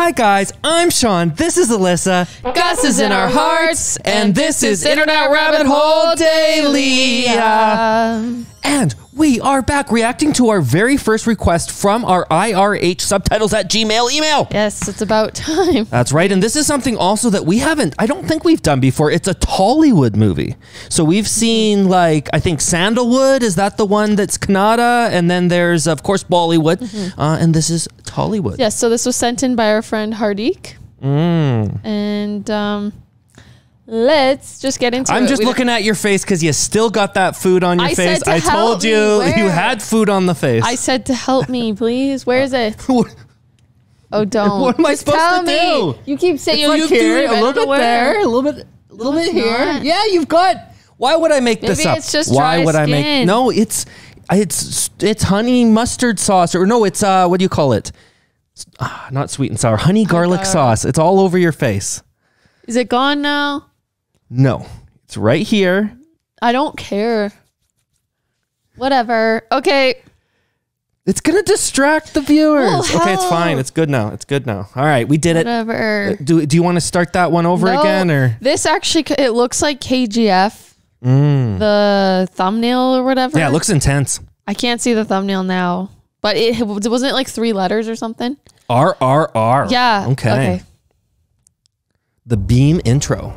Hi guys, I'm Sean, this is Alyssa. Gus is in our hearts, and this is Internet Rabbit Hole Daily. And we are back reacting to our very first request from our irhsubtitles at gmail email. Yes, it's about time. That's right. And this is something also that we haven't, I don't think we've done before. It's a Tollywood movie. So we've seen, like, I think Sandalwood, is that the one that's Kannada? And then there's, of course, Bollywood. And this is Tollywood. Yes, so this was sent in by our friend Hardik. And let's just get into it. I'm just looking at your face because you still got that food on your face. I told you you had food on the face. I said to help me, please. Where is it? Oh, don't. What am I supposed to do? You keep saying you do a little bit there, a little bit, a little bit here. Yeah, you've got. Why would I make this up? It's just dry skin. No, it's honey mustard sauce, or no, it's what do you call it? Not sweet and sour, honey garlic sauce. It's all over your face. Is it gone now? No, it's right here. I don't care. Whatever. Okay. It's going to distract the viewers. Well, okay, it's fine. It's good now. It's good now. All right, we did it. Whatever. Do you want to start that one over again? Or this actually, it looks like KGF, the thumbnail or whatever. Yeah, it looks intense. I can't see the thumbnail now, but it wasn't it like three letters or something? RRR. Yeah. Okay. Okay. The Bheem intro.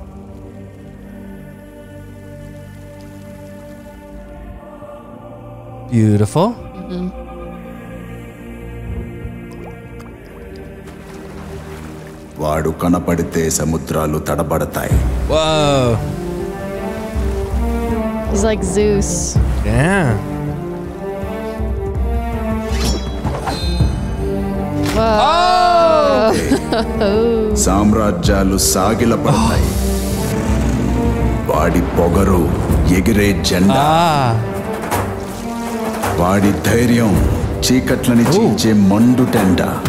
Beautiful. Vadu Kana Padite Samudraalu Tadabadatai. Whoa. He's like Zeus. Yeah. Whoa. Oh. Samrajyalu Saagila Padthai Vaadi Pogaru Egire Janda. Vaadi Dhairyam Cheekatlani Chinche Mandu Tenda.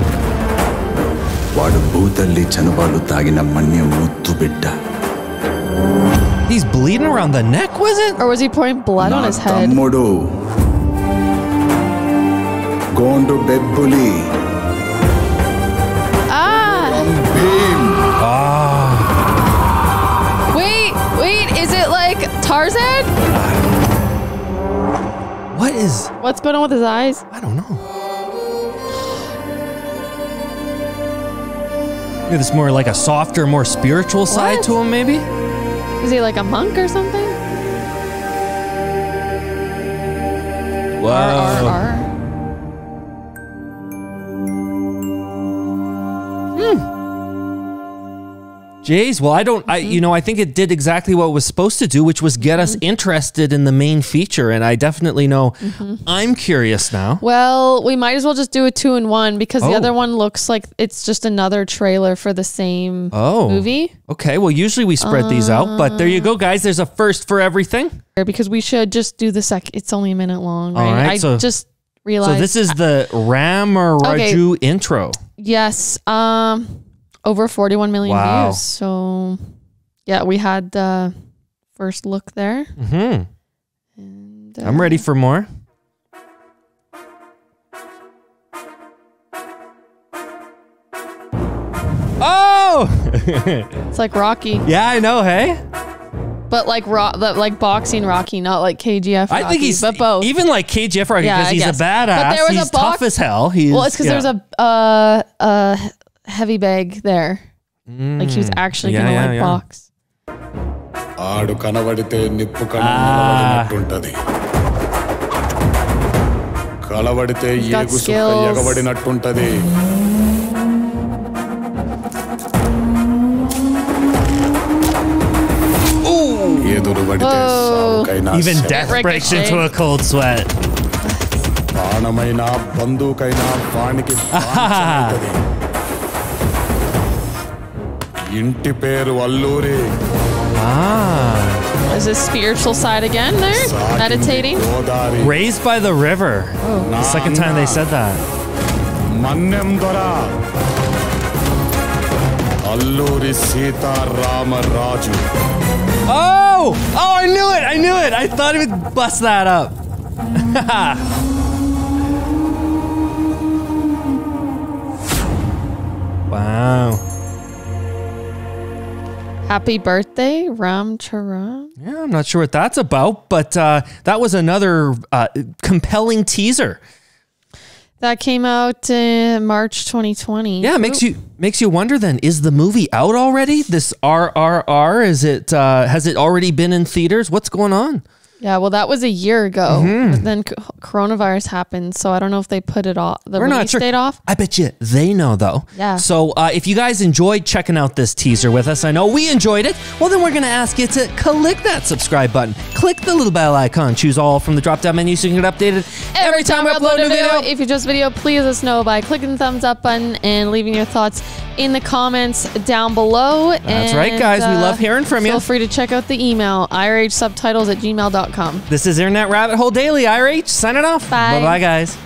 Vaadu Bhootalli Chanuvalu Taagina Mannyu Muttu Bidda. He's bleeding around the neck, was it? Or was he pouring blood on his head? Modo Gondo Bebuli. Bheem. Wait, is it like Tarzan? What's going on with his eyes? I don't know. Maybe it's more like a softer, more spiritual side to him, maybe? Is he like a monk or something? Wow. RRR. Jeez, well, I think it did exactly what it was supposed to do, which was get us interested in the main feature. And I definitely know I'm curious now. Well, we might as well just do a 2-in-1 because the other one looks like it's just another trailer for the same movie. Okay, well, usually we spread these out, but there you go, guys. There's a first for everything. Because we should just do the second. It's only a minute long, right? All right, so this is the Ramaraju intro. Yes, over 41 million views. So yeah, we had the first look there. And, I'm ready for more. It's like Rocky. Yeah, I know, hey? But like boxing Rocky, not like KGF Rocky, I think he's, but both. Even like KGF Rocky, because he's a badass. But there was he's tough as hell. He's, well, it's because there's a... heavy bag there. Like he was actually gonna box. He's got skills. Even death breaks into a cold sweat. There's a spiritual side again there, meditating. Raised by the river. Oh. The second time they said that. Oh, I knew it. I knew it. I thought he would bust that up. Wow. Happy birthday, Ram Charan. Yeah, I'm not sure what that's about, but that was another compelling teaser. That came out in March 2020. Yeah, it makes you wonder then, is the movie out already? This RRR, is it has it already been in theaters? What's going on? Yeah, well, that was a year ago. Mm-hmm. But then coronavirus happened, so I don't know if they put it off. The release date off. I bet you they know though. Yeah. So if you guys enjoyed checking out this teaser with us, I know we enjoyed it. Well, then we're gonna ask you to click that subscribe button, click the little bell icon, choose all from the drop-down menu so you can get updated every time we upload a video. If you just video, please let us know by clicking the thumbs up button and leaving your thoughts in the comments down below. That's right, guys. We love hearing from you. Feel free to check out the email, irhsubtitles@gmail.com. This is Internet Rabbit Hole Daily. IRH, signing off. Bye. Bye-bye, guys.